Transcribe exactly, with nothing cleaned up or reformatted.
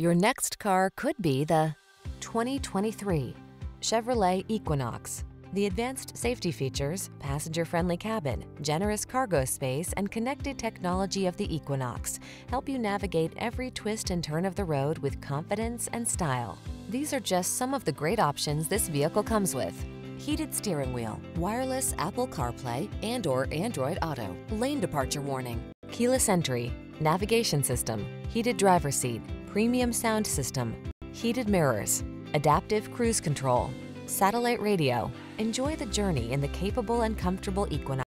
Your next car could be the twenty twenty-three Chevrolet Equinox. The advanced safety features, passenger-friendly cabin, generous cargo space, and connected technology of the Equinox help you navigate every twist and turn of the road with confidence and style. These are just some of the great options this vehicle comes with: heated steering wheel, wireless Apple CarPlay and or Android Auto, lane departure warning, keyless entry, navigation system, heated driver's seat, premium sound system, heated mirrors, adaptive cruise control, satellite radio. Enjoy the journey in the capable and comfortable Equinox.